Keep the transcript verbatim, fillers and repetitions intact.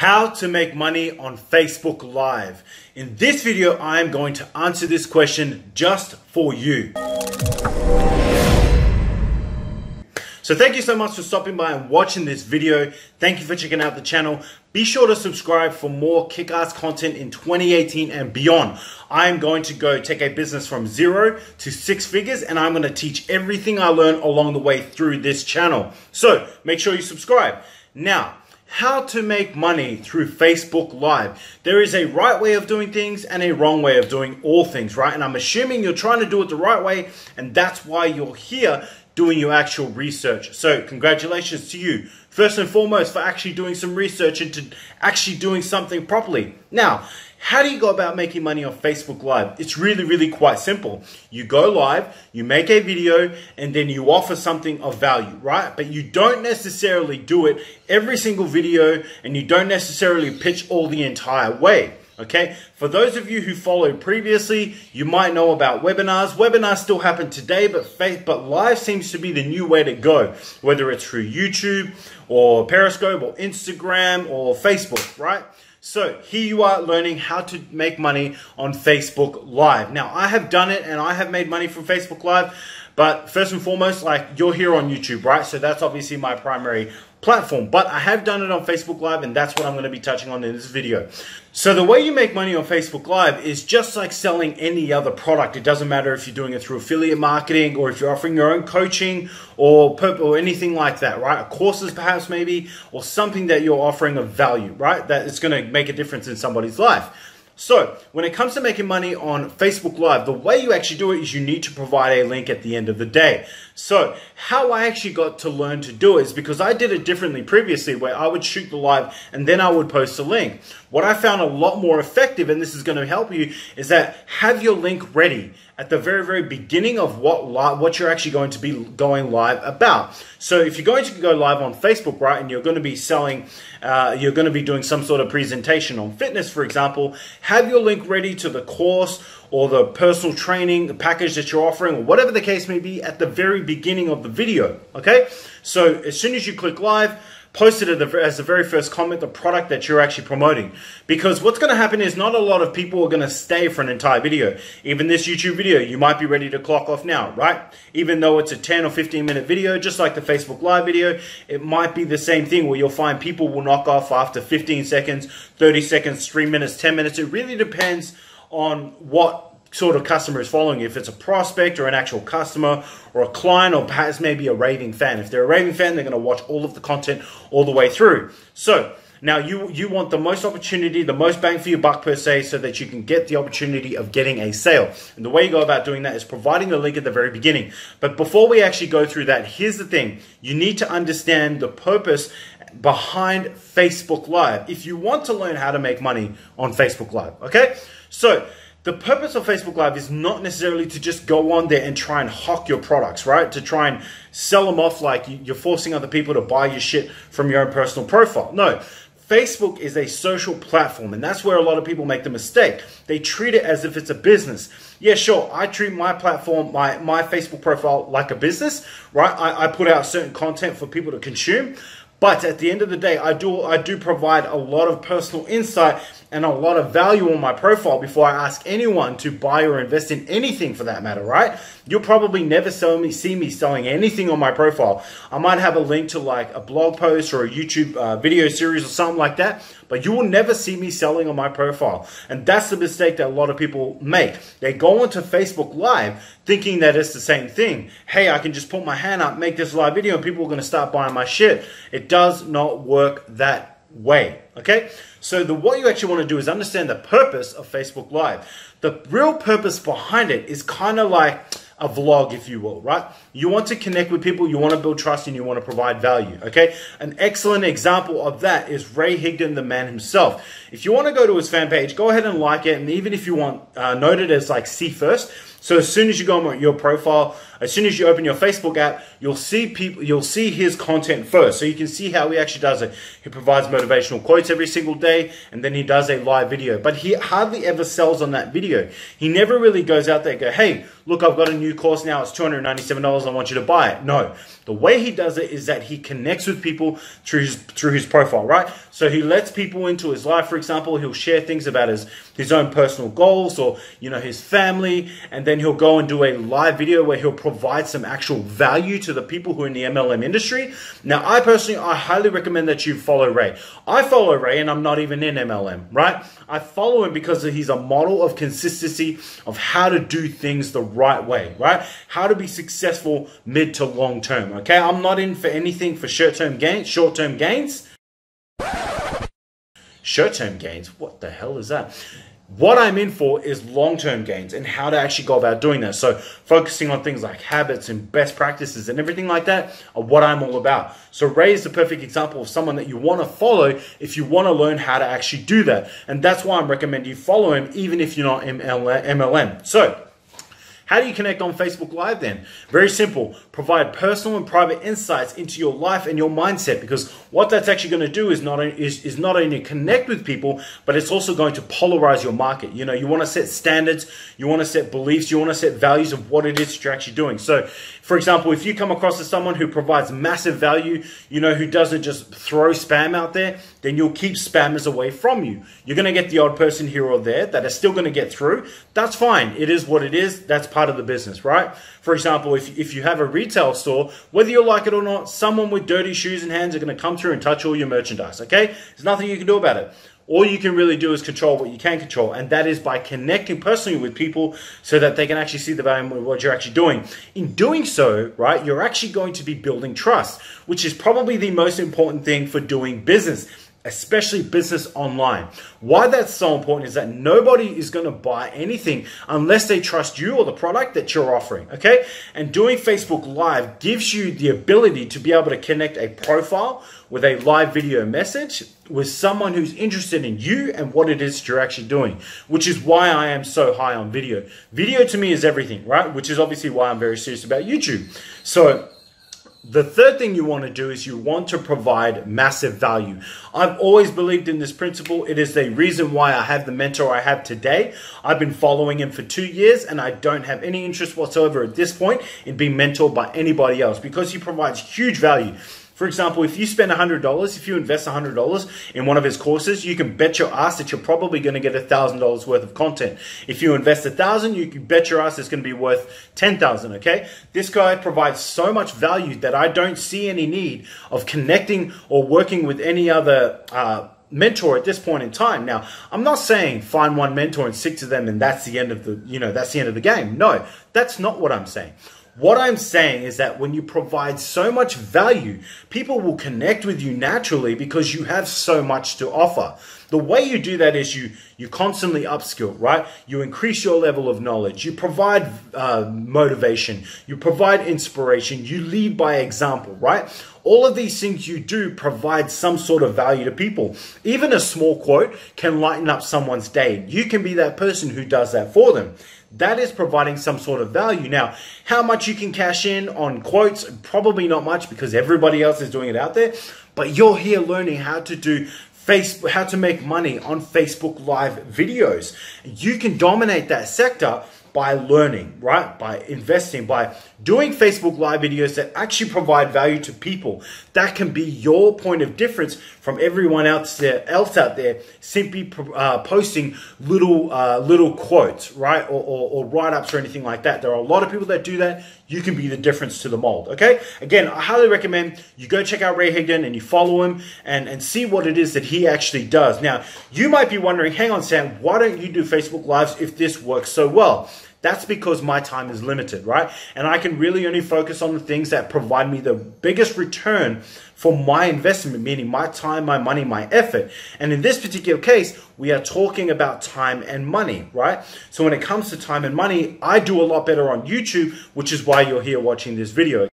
How to make money on Facebook Live. In this video, I am going to answer this question just for you. So thank you so much for stopping by and watching this video. Thank you for checking out the channel. Be sure to subscribe for more kick-ass content in twenty eighteen and beyond. I am going to go take a business from zero to six figures, and I'm going to teach everything I learned along the way through this channel. So make sure you subscribe. Now, how to make money through Facebook Live. There is a right way of doing things and a wrong way of doing all things, right? And I'm assuming you're trying to do it the right way, and that's why you're here doing your actual research. So congratulations to you, first and foremost, for actually doing some research into actually doing something properly. Now, how do you go about making money on Facebook Live? It's really, really quite simple. You go live, you make a video, and then you offer something of value, right? But you don't necessarily do it every single video, and you don't necessarily pitch all the entire way, okay? For those of you who followed previously, you might know about webinars. Webinars still happen today, but faith, but live seems to be the new way to go, whether it's through YouTube or Periscope or Instagram or Facebook, right? So here you are learning how to make money on Facebook Live. Now, I have done it and I have made money from Facebook Live, but first and foremost, like, you're here on YouTube, right? So that's obviously my primary platform, but I have done it on Facebook Live, and that's what I'm going to be touching on in this video. So the way you make money on Facebook Live is just like selling any other product. It doesn't matter if you're doing it through affiliate marketing, or if you're offering your own coaching or or anything like that, right? Courses perhaps, maybe, or something that you're offering of value, right? That it's going to make a difference in somebody's life. So when it comes to making money on Facebook Live, the way you actually do it is you need to provide a link at the end of the day. So how I actually got to learn to do it is because I did it differently previously, where I would shoot the live and then I would post a link. What I found a lot more effective, and this is going to help you, is that have your link ready at the very, very beginning of what live, what you're actually going to be going live about. So if you're going to go live on Facebook, right, and you're going to be selling, uh, you're going to be doing some sort of presentation on fitness, for example, have your link ready to the course or the personal training, the package that you're offering, or whatever the case may be, at the very beginning of the video, okay? So as soon as you click live, post it as the very first comment, the product that you're actually promoting. Because what's going to happen is not a lot of people are going to stay for an entire video. Even this YouTube video, you might be ready to clock off now, right? Even though it's a ten or fifteen minute video, just like the Facebook Live video, it might be the same thing, where you'll find people will knock off after fifteen seconds, thirty seconds, three minutes, ten minutes. It really depends on what sort of customer is following you. If it's a prospect or an actual customer or a client, or perhaps maybe a raving fan. If they're a raving fan, they're going to watch all of the content all the way through. So now you, you want the most opportunity, the most bang for your buck per se, so that you can get the opportunity of getting a sale. And the way you go about doing that is providing the link at the very beginning. But before we actually go through that, here's the thing. You need to understand the purpose behind Facebook Live if you want to learn how to make money on Facebook Live, okay? So the purpose of Facebook Live is not necessarily to just go on there and try and hawk your products, right? To try and sell them off like you're forcing other people to buy your shit from your own personal profile. No, Facebook is a social platform, and that's where a lot of people make the mistake. They treat it as if it's a business. Yeah, sure, I treat my platform, my, my Facebook profile like a business, right? I, I put out certain content for people to consume. But at the end of the day, I do I do provide a lot of personal insight and a lot of value on my profile before I ask anyone to buy or invest in anything, for that matter, right? You'll probably never sell me, see me selling anything on my profile. I might have a link to like a blog post or a YouTube uh, video series or something like that, but you will never see me selling on my profile. And that's the mistake that a lot of people make. They go onto Facebook Live thinking that it's the same thing. Hey, I can just put my hand up, make this live video, and people are going to start buying my shit. It does not work that way, okay? So the what you actually want to do is understand the purpose of Facebook Live. The real purpose behind it is kind of like a vlog, if you will, right? You want to connect with people, you want to build trust, and you want to provide value, okay? An excellent example of that is Ray Higdon, the man himself. If you want to go to his fan page, go ahead and like it, and even if you want uh, noted as like see first, So as soon as you go on your profile, as soon as you open your Facebook app, you'll see people, you'll see his content first. So you can see how he actually does it. He provides motivational quotes every single day, and then he does a live video. But he hardly ever sells on that video. He never really goes out there and go, hey, look, I've got a new course now. It's two hundred ninety-seven dollars. I want you to buy it. No, the way he does it is that he connects with people through his, through his profile, right? So he lets people into his life. For example, he'll share things about his, his own personal goals, or, you know, his family. And then he'll go and do a live video where he'll provide some actual value to the people who are in the M L M industry. Now, I personally, I highly recommend that you follow Ray. I follow Ray, and I'm not even in M L M, right? I follow him because he's a model of consistency, of how to do things the right way, right? How to be successful mid to long term, okay? I'm not in for anything for short-term gains, short-term gains. Short-term gains, what the hell is that? What I'm in for is long-term gains and how to actually go about doing that. So focusing on things like habits and best practices and everything like that are what I'm all about. So Ray is the perfect example of someone that you want to follow if you want to learn how to actually do that. And that's why I'm recommending you follow him even if you're not M L M. So how do you connect on Facebook Live then? Very simple. Provide personal and private insights into your life and your mindset, because what that's actually going to do is not, is, is not only connect with people, but it's also going to polarize your market. You know, you want to set standards, you want to set beliefs, you want to set values of what it is that you're actually doing. So, for example, if you come across as someone who provides massive value, you know, who doesn't just throw spam out there, then you'll keep spammers away from you. You're going to get the odd person here or there that are still going to get through. That's fine. It is what it is. That's part of the business, right? For example, if, if you have a retail store, whether you like it or not, someone with dirty shoes and hands are going to come through and touch all your merchandise, okay? There's nothing you can do about it. All you can really do is control what you can control, and that is by connecting personally with people so that they can actually see the value in what you're actually doing. In doing so, right, you're actually going to be building trust, which is probably the most important thing for doing business, especially business online. Why that's so important is that nobody is going to buy anything unless they trust you or the product that you're offering, okay? And doing Facebook Live gives you the ability to be able to connect a profile with a live video message with someone who's interested in you and what it is you're actually doing, which is why I am so high on video. Video to me is everything, right? Which is obviously why I'm very serious about YouTube. So the third thing you want to do is you want to provide massive value. I've always believed in this principle. It is the reason why I have the mentor I have today. I've been following him for two years and I don't have any interest whatsoever at this point in being mentored by anybody else because he provides huge value. For example, if you spend one hundred dollars, if you invest one hundred dollars in one of his courses, you can bet your ass that you're probably going to get one thousand dollars worth of content. If you invest one thousand dollars, you can bet your ass it's going to be worth ten thousand dollars, okay? This guy provides so much value that I don't see any need of connecting or working with any other uh mentor at this point in time. Now, I'm not saying find one mentor and stick to them and that's the end of the, you know, that's the end of the game. No, that's not what I'm saying. What I'm saying is that when you provide so much value, people will connect with you naturally because you have so much to offer. The way you do that is you you constantly upskill, right? You increase your level of knowledge. You provide uh, motivation. You provide inspiration. You lead by example, right? All of these things you do provide some sort of value to people. Even a small quote can lighten up someone's day. You can be that person who does that for them. That is providing some sort of value. Now, how much you can cash in on quotes, probably not much because everybody else is doing it out there, but you're here learning how to do Facebook, how to make money on Facebook Live videos. You can dominate that sector by learning, right? By investing, by doing Facebook Live videos that actually provide value to people. That can be your point of difference from everyone else there, else out there simply uh, posting little uh, little quotes, right? Or, or, or write-ups or anything like that. There are a lot of people that do that. You can be the difference to the mold, okay? Again, I highly recommend you go check out Ray Higdon and you follow him and, and see what it is that he actually does. Now, you might be wondering, hang on, Sam, why don't you do Facebook Lives if this works so well? That's because my time is limited, right? And I can really only focus on the things that provide me the biggest return for my investment, meaning my time, my money, my effort. And in this particular case, we are talking about time and money, right? So when it comes to time and money, I do a lot better on YouTube, which is why you're here watching this video.